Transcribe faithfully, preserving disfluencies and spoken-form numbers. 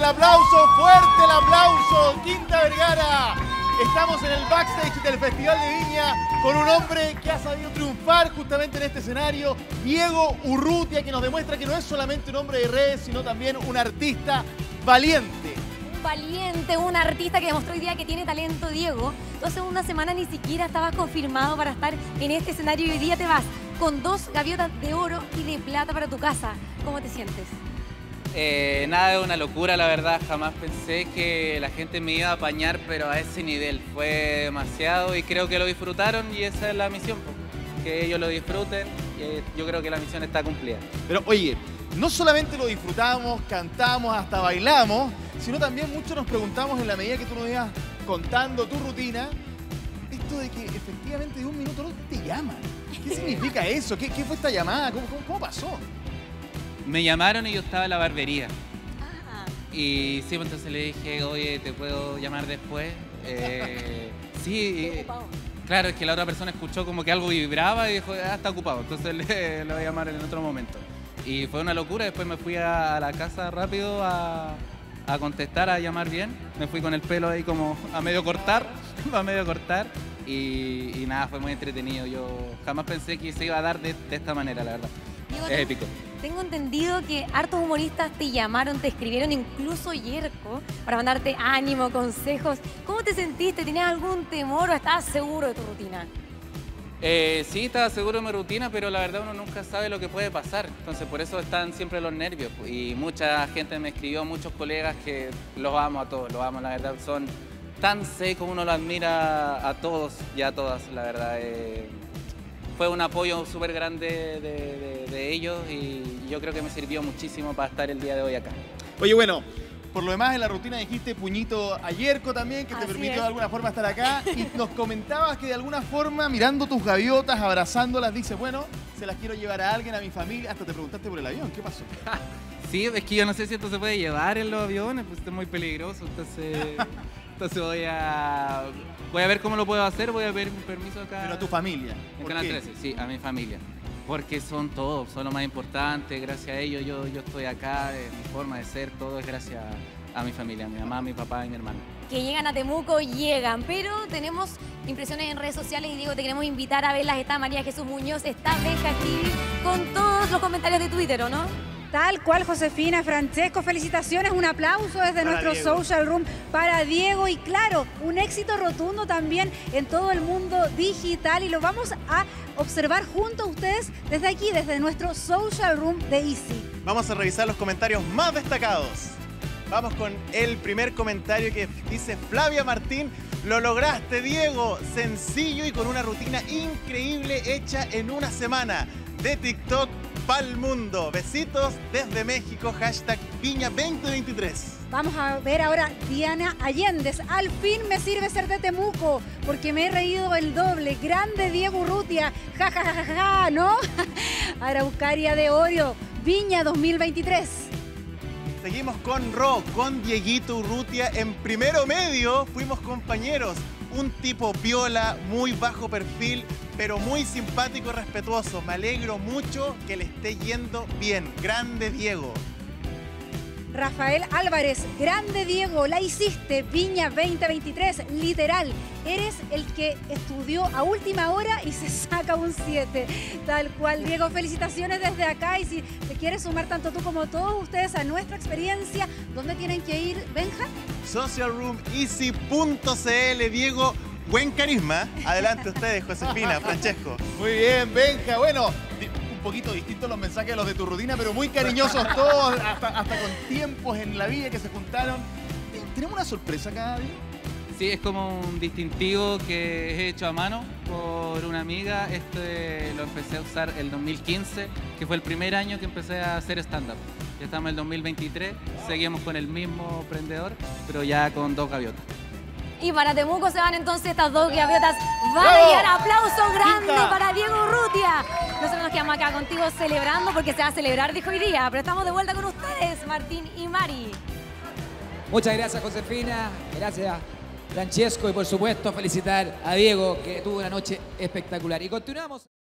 el aplauso, fuerte el aplauso, Quinta Vergara. Estamos en el backstage del Festival de Viña con un hombre que ha sabido triunfar justamente en este escenario, Diego Urrutia, que nos demuestra que no es solamente un hombre de redes, sino también un artista valiente. Un valiente, un artista que demostró hoy día que tiene talento, Diego. Tú hace una semana ni siquiera estabas confirmado para estar en este escenario y hoy día te vas con dos gaviotas de oro y de plata para tu casa. ¿Cómo te sientes? Eh, nada, es una locura, la verdad. Jamás pensé que la gente me iba a apañar, pero a ese nivel fue demasiado y creo que lo disfrutaron y esa es la misión, que ellos lo disfruten y yo creo que la misión está cumplida. Pero oye, no solamente lo disfrutamos, cantamos, hasta bailamos, sino también muchos nos preguntamos en la medida que tú nos ibas contando tu rutina, esto de que efectivamente de un minuto a otro te llaman. ¿Qué significa eso? ¿Qué, qué fue esta llamada? ¿Cómo, cómo, cómo pasó? Me llamaron y yo estaba en la barbería. Ah. Y sí, entonces le dije, oye, ¿te puedo llamar después? Eh, sí, eh, claro, es que la otra persona escuchó como que algo vibraba y dijo, ah, está ocupado, entonces le, le voy a llamar en otro momento. Y fue una locura, después me fui a la casa rápido a, a contestar, a llamar bien. Me fui con el pelo ahí como a medio cortar, a medio cortar. Y, y nada, fue muy entretenido. Yo jamás pensé que se iba a dar de, de esta manera, la verdad. Digo, es épico. Tengo entendido que hartos humoristas te llamaron, te escribieron, incluso Yerko, para mandarte ánimo, consejos. ¿Cómo te sentiste? ¿Tenías algún temor o estabas seguro de tu rutina? Eh, sí, estaba seguro de mi rutina, pero la verdad uno nunca sabe lo que puede pasar. Entonces por eso están siempre los nervios. Y mucha gente me escribió, muchos colegas que los amo a todos, los amo, la verdad. Son tan secos, uno los admira a todos y a todas, la verdad. Eh... Fue un apoyo súper grande de, de, de ellos y yo creo que me sirvió muchísimo para estar el día de hoy acá. Oye, bueno, por lo demás en la rutina dijiste puñito a Yerko también, que te permitió de alguna forma estar acá. Y nos comentabas que de alguna forma, mirando tus gaviotas, abrazándolas, dices, bueno, se las quiero llevar a alguien, a mi familia. Hasta te preguntaste por el avión, ¿qué pasó? Sí, es que yo no sé si esto se puede llevar en los aviones, pues es muy peligroso, entonces... Entonces voy a, voy a ver cómo lo puedo hacer, voy a pedir un permiso acá. Pero a tu familia. En Canal trece, sí, a mi familia. Porque son todos, son lo más importante, gracias a ellos yo, yo estoy acá, eh, mi forma de ser, todo es gracias a, a mi familia, a mi mamá, a mi papá y mi hermano. Que llegan a Temuco, llegan, pero tenemos impresiones en redes sociales y digo, te queremos invitar a verlas. Está María Jesús Muñoz, está Benja Gil, con todos los comentarios de Twitter, ¿o no? Tal cual, Josefina, Francesco, felicitaciones, un aplauso desde nuestro Socialroom para Diego y claro, un éxito rotundo también en todo el mundo digital y lo vamos a observar junto a ustedes desde aquí, desde nuestro Socialroom de Easy. Vamos a revisar los comentarios más destacados. Vamos con el primer comentario que dice Flavia Martín. Lo lograste, Diego, sencillo y con una rutina increíble hecha en una semana de TikTok. Pa'l mundo. Besitos desde México, hashtag Viña dos mil veintitrés. Vamos a ver ahora Diana Allende. Al fin me sirve ser de Temuco, porque me he reído el doble. Grande Diego Urrutia, ja, ja, ja, ja, ja, ¿no? Araucaria de Orio, Viña dos mil veintitrés. Seguimos con Ro, con Dieguito Urrutia. En primero medio fuimos compañeros. Un tipo piola, muy bajo perfil, pero muy simpático y respetuoso. Me alegro mucho que le esté yendo bien. Grande Diego. Rafael Álvarez, grande Diego, la hiciste, Viña dos mil veintitrés, literal. Eres el que estudió a última hora y se saca un siete. Tal cual, Diego, felicitaciones desde acá. Y si te quieres sumar tanto tú como todos ustedes a nuestra experiencia, ¿dónde tienen que ir, Benja? Socialroom Easy punto c l, Diego. Buen carisma. Adelante ustedes, Josefina, Francesco. Muy bien, Benja. Bueno, un poquito distintos los mensajes a los de tu rutina, pero muy cariñosos todos, hasta, hasta con tiempos en la vida que se juntaron. ¿Tenemos una sorpresa acá, Diego? Sí, es como un distintivo que he hecho a mano por una amiga. Este lo empecé a usar el dos mil quince, que fue el primer año que empecé a hacer stand-up. Ya estamos en el dos mil veintitrés, seguimos con el mismo prendedor, pero ya con dos gaviotas. Y para Temuco se van entonces estas dos gaviotas. Van a llegar. Aplauso grande para Diego Urrutia. Nosotros nos quedamos acá contigo celebrando porque se va a celebrar, dijo hoy día. Pero estamos de vuelta con ustedes, Martín y Mari. Muchas gracias, Josefina. Gracias, Francesco. Y por supuesto, felicitar a Diego, que tuvo una noche espectacular. Y continuamos.